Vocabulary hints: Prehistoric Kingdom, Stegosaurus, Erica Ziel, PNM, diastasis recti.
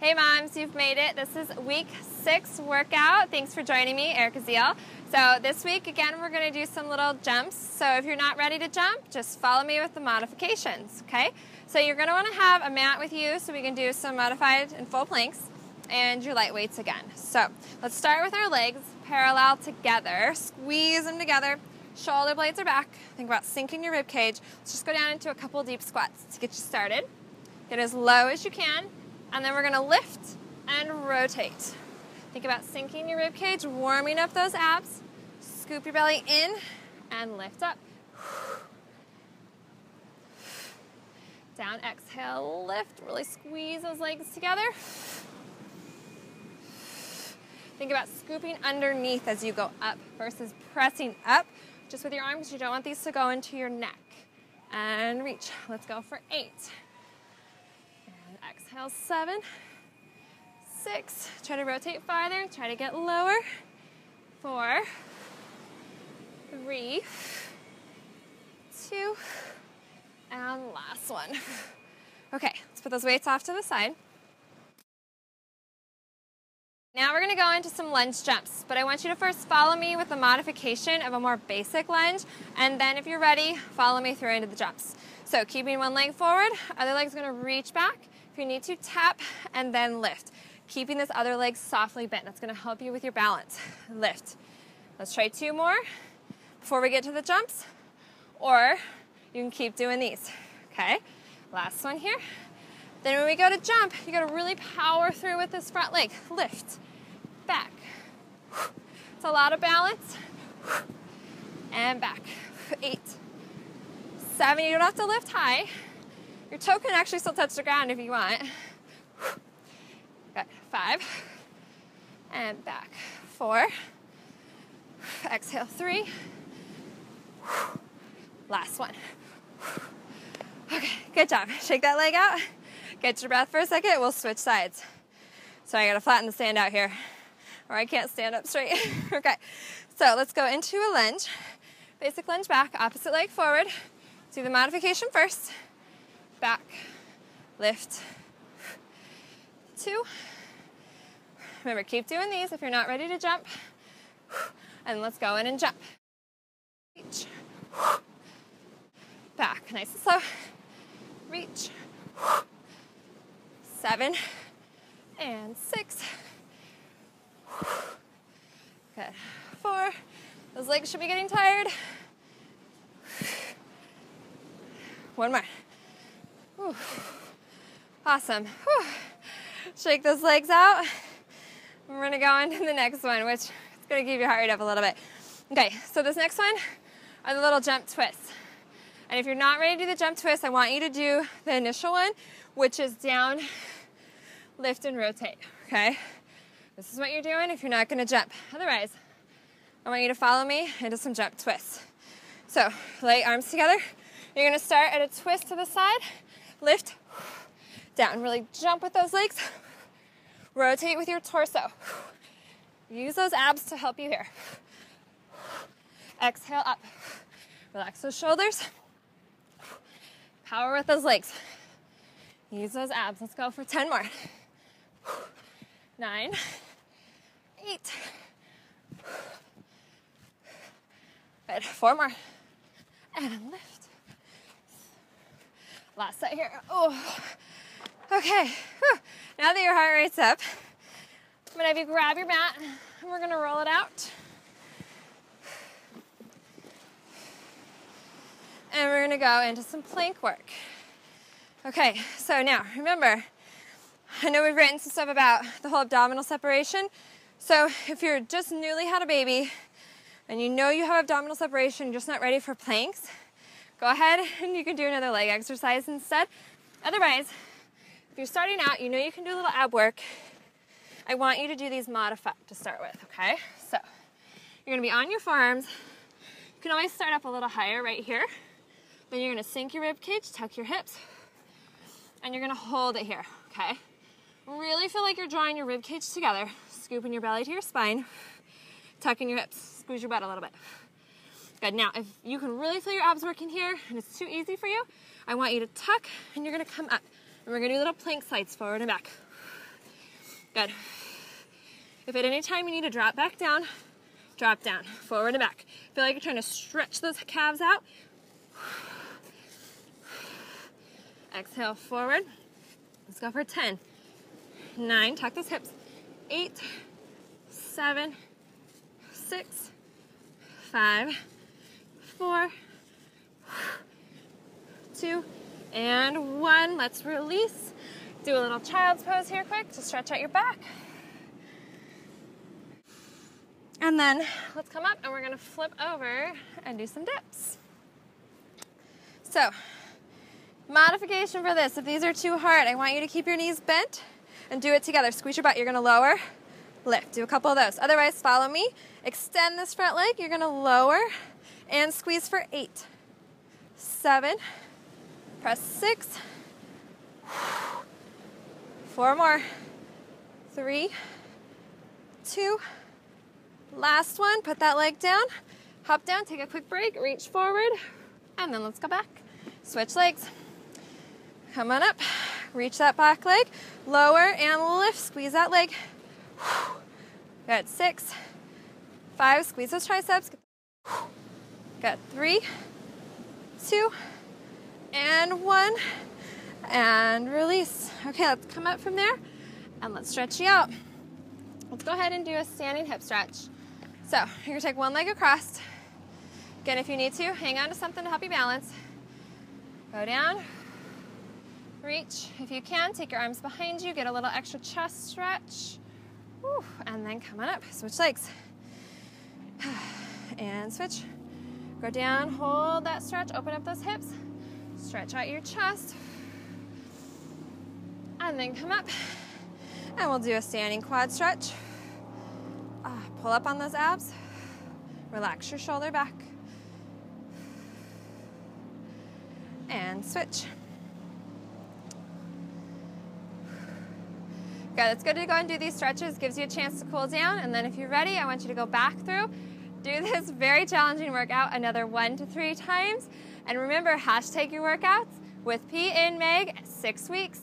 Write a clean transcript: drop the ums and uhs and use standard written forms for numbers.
Hey moms, you've made it. This is week 6 workout. Thanks for joining me, Erica Ziel. So this week, again, we're gonna do some little jumps. So if you're not ready to jump, just follow me with the modifications, okay? So you're gonna wanna have a mat with you so we can do some modified and full planks and your light weights again. So let's start with our legs parallel together. Squeeze them together, shoulder blades are back. Think about sinking your rib cage. Let's just go down into a couple deep squats to get you started. Get as low as you can. And then we're gonna lift and rotate. Think about sinking your rib cage, warming up those abs, scoop your belly in and lift up. Down, exhale, lift, really squeeze those legs together. Think about scooping underneath as you go up versus pressing up just with your arms because you don't want these to go into your neck. And reach, let's go for 8. Exhale, 7, 6, try to rotate farther, try to get lower, 4, 3, 2, and last one. Okay, let's put those weights off to the side. Now we're gonna go into some lunge jumps, but I want you to first follow me with the modification of a more basic lunge, and then if you're ready, follow me through into the jumps. So keeping one leg forward, other leg's gonna reach back. If you need to, tap and then lift. Keeping this other leg softly bent. That's gonna help you with your balance. Lift. Let's try 2 more before we get to the jumps, or you can keep doing these, okay? Last one here. Then when we go to jump, you gotta really power through with this front leg. Lift, back. It's a lot of balance. And back, 8, 7, you don't have to lift high. Your toe can actually still touch the ground if you want. Got 5, and back, 4, exhale 3, last one. Okay, good job, shake that leg out, get your breath for a second, we'll switch sides. So I gotta flatten the stand out here, or I can't stand up straight. Okay, so let's go into a lunge, basic lunge back, opposite leg forward, do the modification first. Back, lift, 2. Remember, keep doing these if you're not ready to jump. And let's go in and jump. Reach, back, nice and slow. Reach, 7, and 6. Good, 4. Those legs should be getting tired. 1 more. Whew. Awesome. Whew. Shake those legs out. We're gonna go into the next one, which is gonna keep your heart rate up a little bit. Okay, so this next one are the little jump twists. And if you're not ready to do the jump twist, I want you to do the initial one, which is down, lift, and rotate, okay? This is what you're doing if you're not gonna jump. Otherwise, I want you to follow me into some jump twists. So, lay arms together. You're gonna start at a twist to the side. Lift, down, really jump with those legs. Rotate with your torso. Use those abs to help you here. Exhale up, relax those shoulders. Power with those legs. Use those abs, let's go for 10 more. 9, 8. Good, 4 more, and lift. Last set here. Oh, okay. Whew. Now that your heart rate's up, I'm gonna have you grab your mat and we're gonna roll it out. And we're gonna go into some plank work. Okay, so now remember, I know we've written some stuff about the whole abdominal separation. So if you're just newly had a baby and you know you have abdominal separation, you're just not ready for planks, go ahead and you can do another leg exercise instead. Otherwise, if you're starting out, you know you can do a little ab work. I want you to do these modified to start with, okay? So you're gonna be on your forearms. You can always start up a little higher right here. Then you're gonna sink your rib cage, tuck your hips, and you're gonna hold it here, okay? Really feel like you're drawing your rib cage together, scooping your belly to your spine, tucking your hips, squeeze your butt a little bit. Good, now if you can really feel your abs working here and it's too easy for you, I want you to tuck and you're gonna come up. And we're gonna do little plank slides forward and back. Good. If at any time you need to drop back down, drop down, forward and back. Feel like you're trying to stretch those calves out. Exhale, forward. Let's go for 10, 9, tuck those hips, 8, 7, 6, 5, 4, 2, and 1. Let's release. Do a little child's pose here quick to stretch out your back. And then let's come up and we're going to flip over and do some dips. So, modification for this. If these are too hard, I want you to keep your knees bent and do it together. Squeeze your butt. You're going to lower, lift. Do a couple of those. Otherwise, follow me. Extend this front leg. You're going to lower and squeeze for 8, 7, press 6, 4 more, 3, 2, last one. Put that leg down, hop down, take a quick break, reach forward, and then let's go back. Switch legs. Come on up, reach that back leg, lower and lift, squeeze that leg. Good, 6, 5, squeeze those triceps. Good, 3, 2, and 1, and release. Okay, let's come up from there, and let's stretch you out. Let's go ahead and do a standing hip stretch. So, you're gonna take one leg across. Again, if you need to, hang on to something to help you balance. Go down, reach. If you can, take your arms behind you, get a little extra chest stretch. Woo, and then come on up, switch legs. And switch. Go down, hold that stretch, open up those hips. Stretch out your chest. And then come up. And we'll do a standing quad stretch. Pull up on those abs. Relax your shoulder back. And switch. Good, it's good to go and do these stretches. Gives you a chance to cool down. And then if you're ready, I want you to go back through. Do this very challenging workout another 1 to 3 times. And remember, hashtag your workouts with P in Meg, 6 weeks.